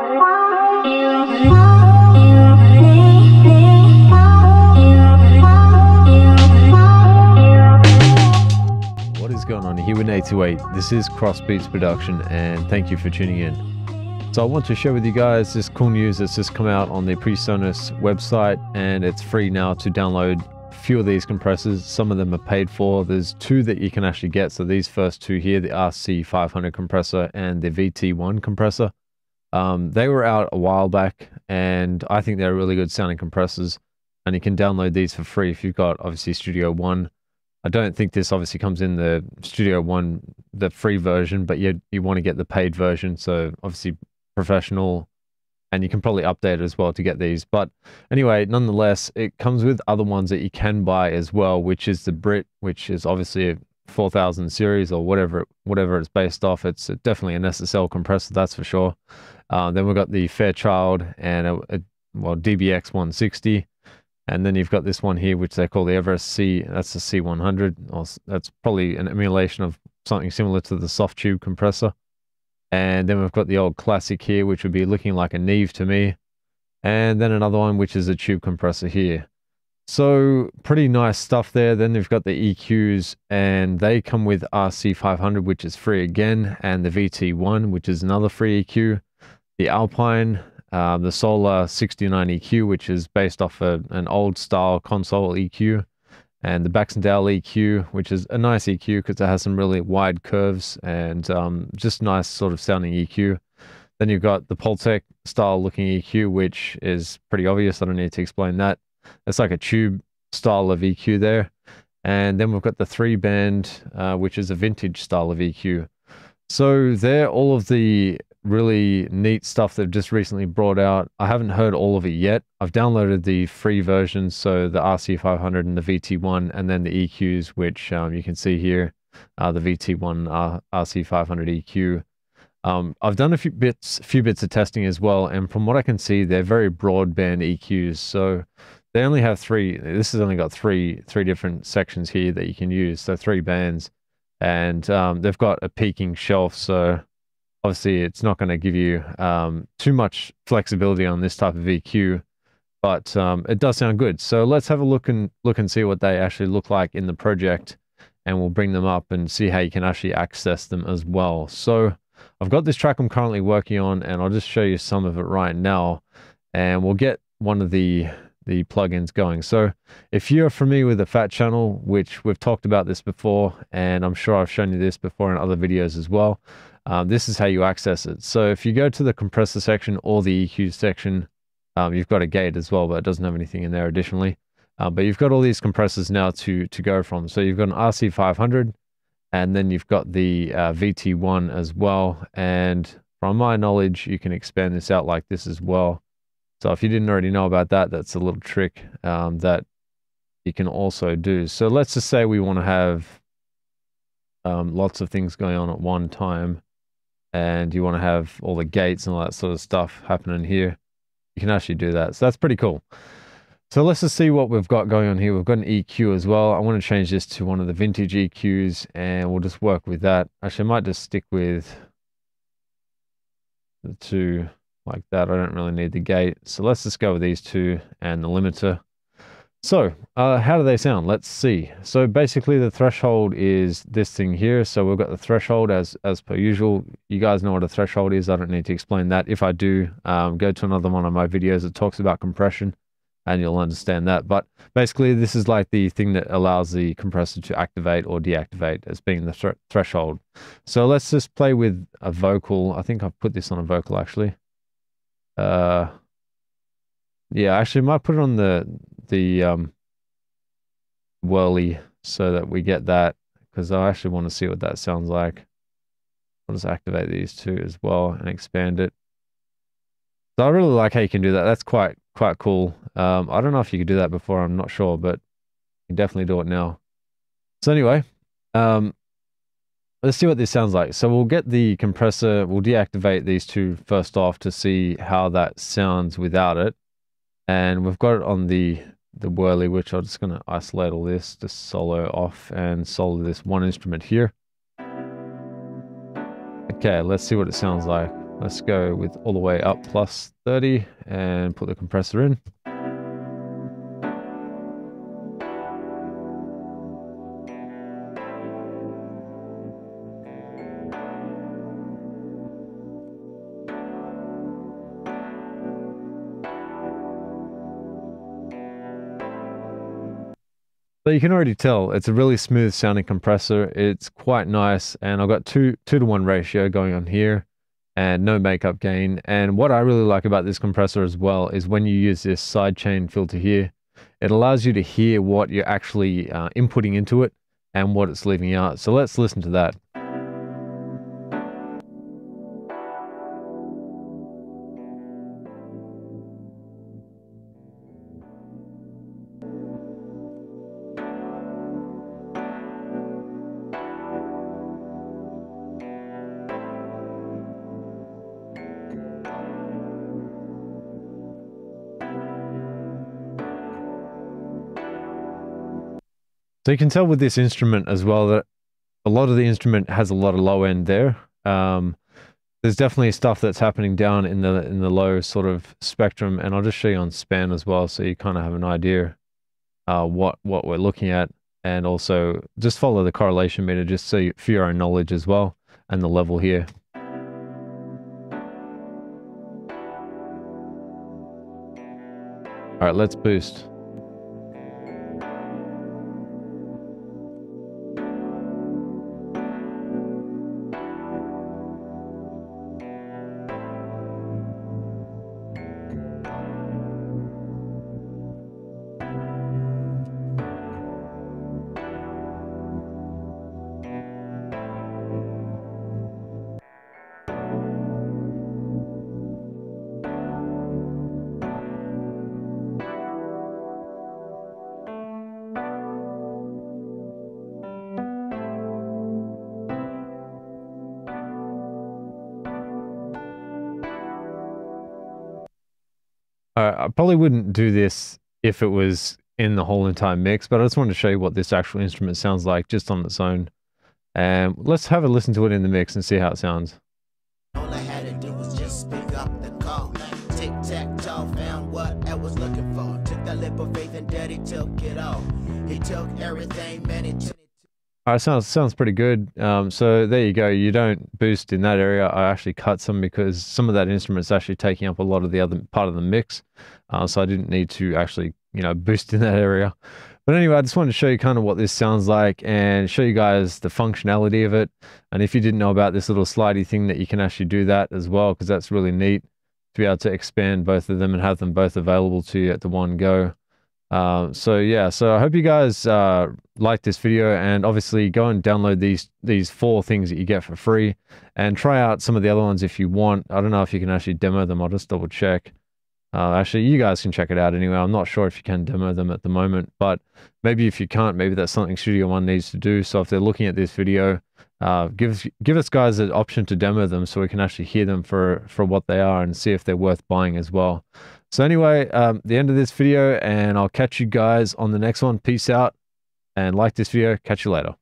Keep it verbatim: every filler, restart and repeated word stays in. What is going on here with N eight twenty-eight? This is Crossbeats Production and thank you for tuning in. So I want to share with you guys this cool news that's just come out on the PreSonus website, and it's free now to download a few of these compressors. Some of them are paid for. There's two that you can actually get. So these first two here, the R C five hundred compressor and the V T one compressor, um, they were out a while back and I think they're really good sounding compressors, and you can download these for free if you've got obviously Studio One. I don't think this obviously comes in the Studio One, the free version, but you, you want to get the paid version. So obviously professional, and you can probably update it as well to get these. But anyway, nonetheless, it comes with other ones that you can buy as well, which is the Brit, which is obviously a four thousand series or whatever whatever it's based off. It's definitely an S S L compressor, that's for sure. Uh, then we've got the Fairchild and a, a well D B X one sixty, and then you've got this one here which they call the Everest C. That's the C one hundred, or that's probably an emulation of something similar to the Softube compressor. And then we've got the old classic here, which would be looking like a Neve to me. And then another one, which is a tube compressor here. So pretty nice stuff there. Then they've got the E Qs, and they come with R C five hundred, which is free again. And the V T one, which is another free E Q. The Alpine, uh, the Solar sixty-nine E Q, which is based off a, an old style console E Q. And the Baxandall E Q, which is a nice E Q because it has some really wide curves and um, just nice sort of sounding E Q. Then you've got the Poltec style looking E Q, which is pretty obvious. I don't need to explain that. It's like a tube style of E Q there. And then we've got the three band, uh, which is a vintage style of E Q. So they're all of the really neat stuff they've just recently brought out. I haven't heard all of it yet. I've downloaded the free versions, so the R C five hundred and the V T one, and then the E Qs, which um, you can see here, uh, the V T one R C five hundred E Q. Um, I've done a few bits, few bits of testing as well, and from what I can see, they're very broadband E Qs. So they only have three. This has only got three, three different sections here that you can use. So three bands, and um, they've got a peaking shelf. So obviously, it's not going to give you um, too much flexibility on this type of E Q, but um, it does sound good. So let's have a look and look and see what they actually look like in the project, and we'll bring them up and see how you can actually access them as well. So I've got this track I'm currently working on, and I'll just show you some of it right now, and we'll get one of the the plugins going. So if you're familiar with the Fat Channel, which we've talked about this before, and I'm sure I've shown you this before in other videos as well, Um, this is how you access it. So if you go to the compressor section or the E Q section, um, you've got a gate as well, but it doesn't have anything in there additionally. Uh, but you've got all these compressors now to, to go from. So you've got an R C five hundred, and then you've got the uh, V T one as well. And from my knowledge, you can expand this out like this as well. So if you didn't already know about that, that's a little trick um, that you can also do. So let's just say we want to have um, lots of things going on at one time, and you want to have all the gates and all that sort of stuff happening here. You can actually do that. So that's pretty cool. So let's just see what we've got going on here. We've got an E Q as well. I want to change this to one of the vintage E Qs, and we'll just work with that. Actually, I might just stick with the two like that. I don't really need the gate. So let's just go with these two and the limiter. So uh, how do they sound? Let's see. So basically the threshold is this thing here. So we've got the threshold as as per usual. You guys know what a threshold is. I don't need to explain that. If I do, um, go to another one of my videos that talks about compression and you'll understand that. But basically this is like the thing that allows the compressor to activate or deactivate as being the th threshold. So let's just play with a vocal. I think I've put this on a vocal actually. Uh, yeah, actually I might put it on the the um, whirly so that we get that, because I actually want to see what that sounds like. I'll just activate these two as well and expand it. So I really like how you can do that. That's quite quite cool. Um, I don't know if you could do that before, I'm not sure, but you can definitely do it now. So anyway, um, let's see what this sounds like. So we'll get the compressor, we'll deactivate these two first off to see how that sounds without it. And we've got it on the the whirly, which I'm just going to isolate all this, just solo off and solo this one instrument here. Okay, let's see what it sounds like. Let's go with all the way up plus thirty and put the compressor in. So you can already tell it's a really smooth sounding compressor. It's quite nice, and I've got two two to one ratio going on here and no makeup gain. And what I really like about this compressor as well is when you use this sidechain filter here, it allows you to hear what you're actually uh, inputting into it and what it's leaving out. So let's listen to that. So you can tell with this instrument as well that a lot of the instrument has a lot of low end there. Um, there's definitely stuff that's happening down in the in the low sort of spectrum, and I'll just show you on span as well, so you kind of have an idea uh, what what we're looking at, and also just follow the correlation meter just so you, for your own knowledge as well, and the level here. All right, let's boost. I probably wouldn't do this if it was in the whole entire mix, but I just wanted to show you what this actual instrument sounds like just on its own. And um, let's have a listen to it in the mix and see how it sounds. All I had to do was just speak up the call. Tic tac toe, found what I was looking for. Took that lip of faith and daddy took it all. He took everything, man. It took. All right, sounds sounds pretty good. Um, so there you go. You don't boost in that area. I actually cut some because some of that instrument is actually taking up a lot of the other part of the mix. Uh, so I didn't need to actually, you know, boost in that area. But anyway, I just wanted to show you kind of what this sounds like and show you guys the functionality of it. And if you didn't know about this little slidey thing, that you can actually do that as well, because that's really neat to be able to expand both of them and have them both available to you at the one go. Uh, so yeah, so I hope you guys uh, like this video, and obviously go and download these these four things that you get for free and try out some of the other ones if you want. I don't know if you can actually demo them. I'll just double check. Uh, actually, you guys can check it out anyway. I'm not sure if you can demo them at the moment, but maybe if you can't, maybe that's something Studio One needs to do. So if they're looking at this video, uh, give, give us guys an option to demo them so we can actually hear them for, for what they are and see if they're worth buying as well. So anyway, um, the end of this video, and I'll catch you guys on the next one. Peace out, and like this video. Catch you later.